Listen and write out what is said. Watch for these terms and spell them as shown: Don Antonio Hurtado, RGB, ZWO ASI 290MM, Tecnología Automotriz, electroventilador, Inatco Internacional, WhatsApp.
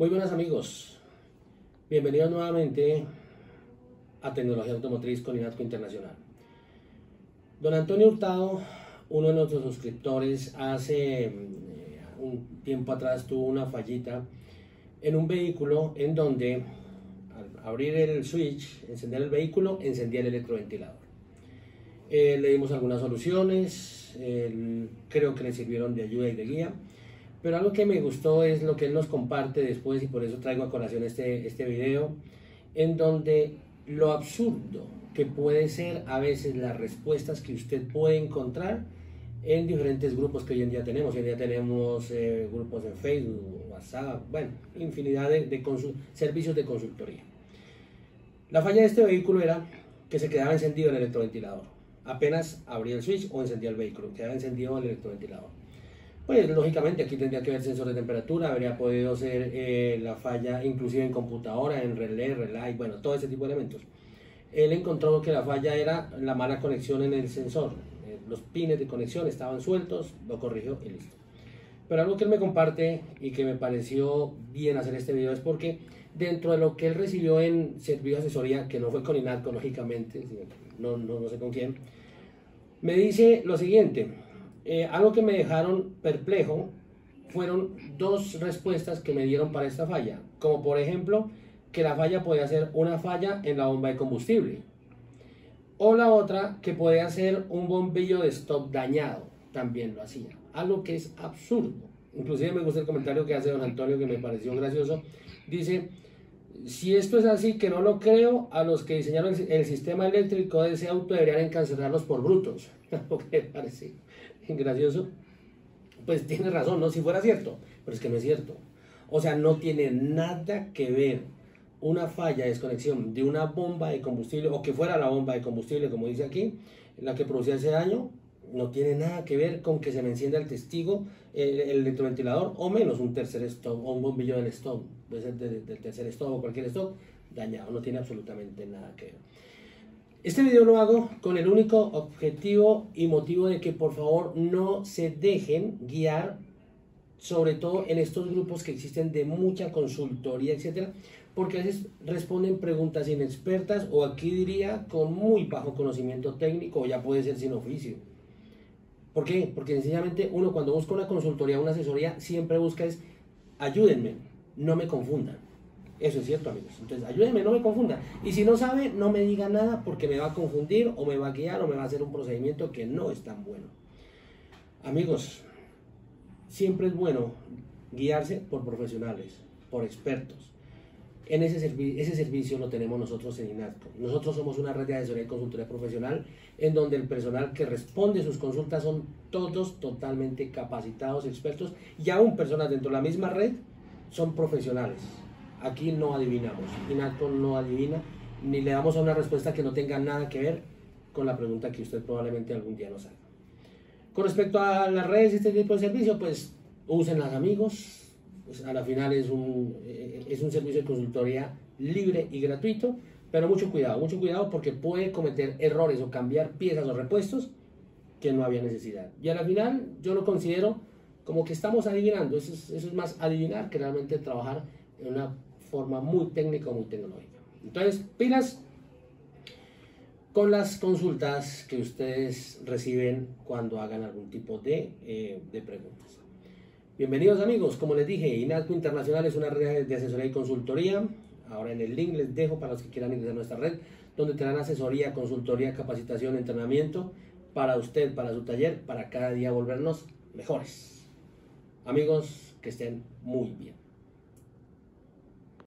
Muy buenas amigos, bienvenidos nuevamente a Tecnología Automotriz con Inatco Internacional. Don Antonio Hurtado, uno de nuestros suscriptores, hace un tiempo atrás tuvo una fallita en un vehículo en donde al abrir el switch, encender el vehículo, encendía el electroventilador. Le dimos algunas soluciones, creo que le sirvieron de ayuda y de guía. Pero algo que me gustó es lo que él nos comparte después, y por eso traigo a colación este video, en donde lo absurdo que puede ser a veces las respuestas que usted puede encontrar en diferentes grupos que hoy en día tenemos. Hoy en día tenemos grupos en Facebook, WhatsApp, bueno, infinidad de servicios de consultoría. La falla de este vehículo era que se quedaba encendido el electroventilador. Apenas abría el switch o encendía el vehículo, quedaba encendido el electroventilador. Pues lógicamente aquí tendría que haber sensor de temperatura, habría podido ser la falla inclusive en computadora, en relay, bueno, todo ese tipo de elementos. Él encontró que la falla era la mala conexión en el sensor, los pines de conexión estaban sueltos, lo corrigió y listo. Pero algo que él me comparte y que me pareció bien hacer este video es porque dentro de lo que él recibió en servicio de asesoría, que no fue con Inatco lógicamente, no sé con quién, me dice lo siguiente. Algo que me dejaron perplejo fueron dos respuestas que me dieron para esta falla, como por ejemplo que la falla podía ser una falla en la bomba de combustible, o la otra que podía ser un bombillo de stop dañado, también lo hacía, algo que es absurdo. Inclusive me gusta el comentario que hace don Antonio, que me pareció gracioso. Dice: si esto es así, que no lo creo, a los que diseñaron el sistema eléctrico de ese auto deberían encarcelarlos por brutos. Lo que parece gracioso, pues tiene razón, ¿no? Si fuera cierto, pero es que no es cierto. O sea, no tiene nada que ver una falla de desconexión de una bomba de combustible, o que fuera la bomba de combustible, como dice aquí, la que producía ese daño, no tiene nada que ver con que se me encienda el testigo, el electroventilador, o menos un tercer stop, o un bombillo del stop, del tercer stop o cualquier stop dañado, no tiene absolutamente nada que ver. Este video lo hago con el único objetivo y motivo de que por favor no se dejen guiar, sobre todo en estos grupos que existen de mucha consultoría, etcétera, porque a veces responden preguntas inexpertas, o aquí diría con muy bajo conocimiento técnico, o ya puede ser sin oficio. ¿Por qué? Porque sencillamente uno, cuando busca una consultoría, una asesoría, siempre busca es: ayúdenme, no me confundan. Eso es cierto, amigos. Entonces, ayúdenme, no me confunda. Y si no sabe, no me diga nada, porque me va a confundir, o me va a guiar, o me va a hacer un procedimiento que no es tan bueno. Amigos, siempre es bueno guiarse por profesionales, por expertos. En ese servicio lo tenemos nosotros en Inatco. Nosotros somos una red de asesoría y consultoría profesional, en donde el personal que responde sus consultas son todos totalmente capacitados, expertos, y aún personas dentro de la misma red son profesionales. Aquí no adivinamos, Inatco no adivina, ni le damos a una respuesta que no tenga nada que ver con la pregunta que usted probablemente algún día nos haga. Con respecto a las redes y este tipo de servicio, pues úsenlas, amigos, pues, a la final es un servicio de consultoría libre y gratuito, pero mucho cuidado porque puede cometer errores o cambiar piezas o repuestos que no había necesidad. Y a la final yo lo considero como que estamos adivinando, eso es más adivinar que realmente trabajar en una forma muy técnica, muy tecnológica. Entonces, pilas con las consultas que ustedes reciben cuando hagan algún tipo de preguntas. Bienvenidos amigos, como les dije, Inatco Internacional es una red de asesoría y consultoría. Ahora en el link les dejo para los que quieran ingresar a nuestra red, donde tendrán asesoría, consultoría, capacitación, entrenamiento para usted, para su taller, para cada día volvernos mejores. Amigos, que estén muy bien.